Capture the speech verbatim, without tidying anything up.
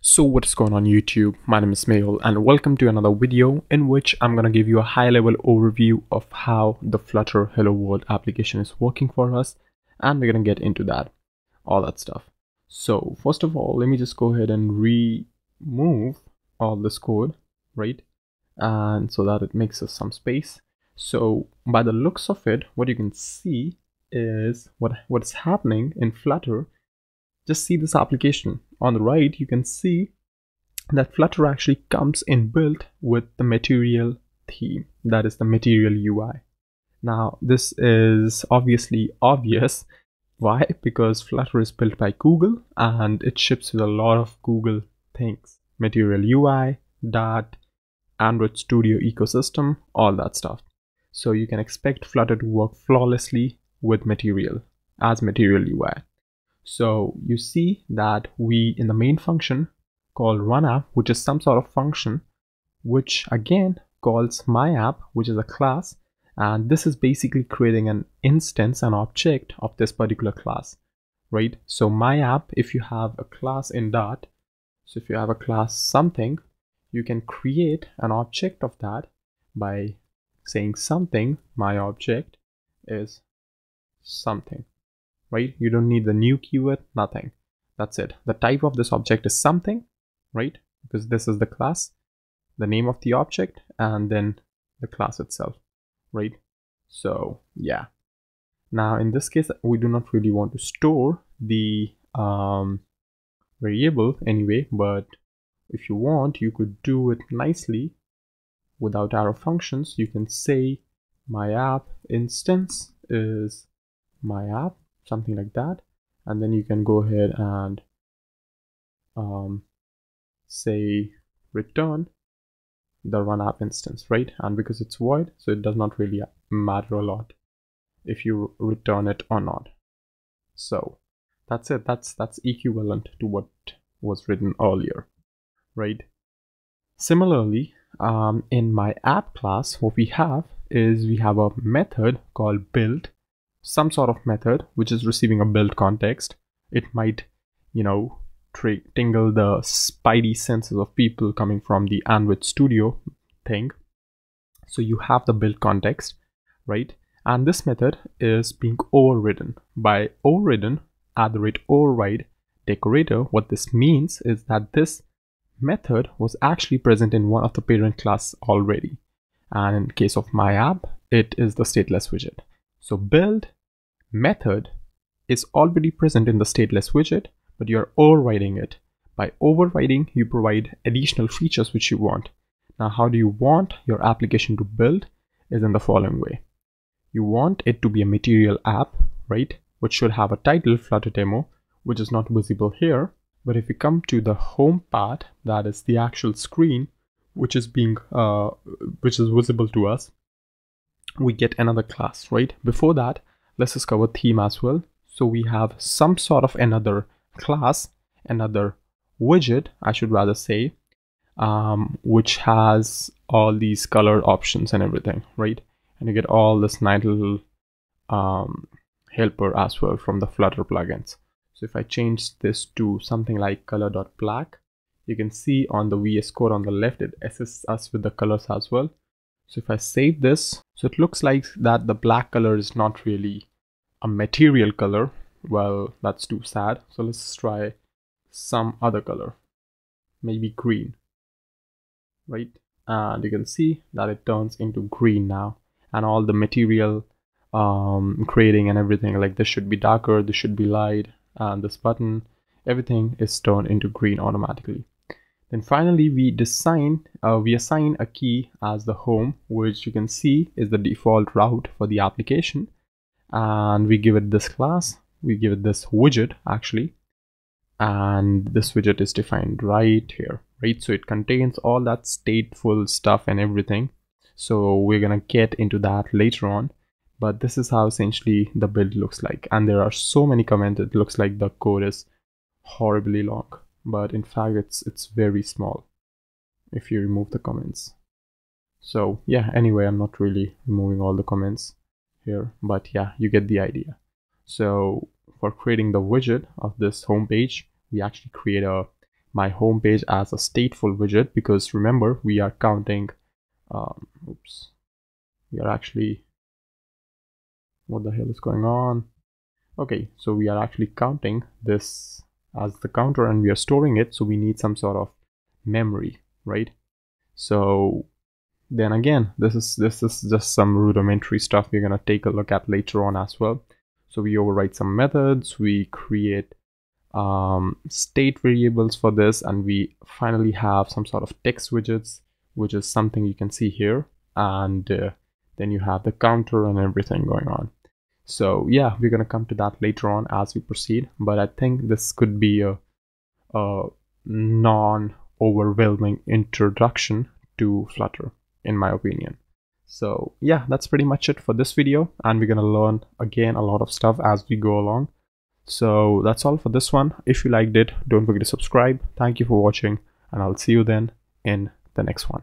So what's going on YouTube, my name is Mayol and welcome to another video in which I'm going to give you a high level overview of how the Flutter Hello World application is working for us, and we're going to get into that, all that stuff. So first of all, let me just go ahead and remove all this code, right? And so that it makes us some space. So by the looks of it, what you can see is what what's happening in Flutter. Just see this application on the right. You can see that Flutter actually comes in built with the material theme, that is the material U I. Now this is obviously obvious. Why? Because Flutter is built by Google and it ships with a lot of Google things: material U I, Dart, Android Studio ecosystem, all that stuff. So you can expect Flutter to work flawlessly with material as material U I. So you see that we, in the main function called runApp, which is some sort of function, which again calls myApp, which is a class, and this is basically creating an instance, an object of this particular class, right? So myApp, if you have a class in Dart, so if you have a class something, you can create an object of that by saying something, my object is something, right? You don't need the new keyword, nothing. That's it. The type of this object is something, right? Because this is the class, the name of the object, and then the class itself, right? So yeah. Now in this case, we do not really want to store the um, variable anyway, but if you want, you could do it nicely without arrow functions. You can say myApp instance is myApp, something like that, and then you can go ahead and um, say return the runApp instance, right? And because it's void, so it does not really matter a lot if you return it or not. So that's it. That's that's equivalent to what was written earlier, right? Similarly, um, in myApp class, what we have is we have a method called build, some sort of method which is receiving a build context. It might, you know, tingle the spidey senses of people coming from the Android Studio thing. So you have the build context, right? And this method is being overridden by overridden at the rate override decorator. What this means is that this method was actually present in one of the parent class already, and in case of myApp, it is the stateless widget. So build method is already present in the stateless widget, but you're overriding it. By overriding, you provide additional features which you want. Now, how do you want your application to build is in the following way. You want it to be a material app, right, which should have a title, Flutter demo, which is not visible here. But if you come to the home part, that is the actual screen which is being uh, which is visible to us, we get another class, right? Before that, let's just cover theme as well. So we have some sort of another class, another widget, I should rather say, um, which has all these color options and everything, right? And you get all this nice little um, helper as well from the Flutter plugins. So if I change this to something like color.black, you can see on the V S Code on the left, it assists us with the colors as well. So if I save this, so it looks like that the black color is not really a material color. Well, that's too sad. So let's try some other color, maybe green, right? And you can see that it turns into green now, and all the material um, grading and everything, like this should be darker, this should be light, and this button, everything is turned into green automatically. Then finally, we design, uh, we assign a key as the home, which you can see is the default route for the application. And we give it this class, we give it this widget actually. And this widget is defined right here, right? So it contains all that stateful stuff and everything. So we're gonna get into that later on. But this is how essentially the build looks like. And there are so many comments, it looks like the code is horribly long, but in fact, it's it's very small if you remove the comments. So yeah, anyway, I'm not really removing all the comments here, but yeah, you get the idea. So for creating the widget of this homepage, we actually create a my home page as a stateful widget, because remember we are counting um, oops we are actually what the hell is going on okay so we are actually counting this as the counter and we are storing it, so we need some sort of memory, right? So then again, this is this is just some rudimentary stuff we're gonna take a look at later on as well. So we override some methods, we create um, state variables for this, and we finally have some sort of text widgets, which is something you can see here, and uh, then you have the counter and everything going on. So yeah, we're gonna come to that later on as we proceed, but I think this could be a, a non-overwhelming introduction to Flutter, in my opinion. So yeah, that's pretty much it for this video, and we're gonna learn again a lot of stuff as we go along. So that's all for this one. If you liked it, don't forget to subscribe. Thank you for watching, and I'll see you then in the next one.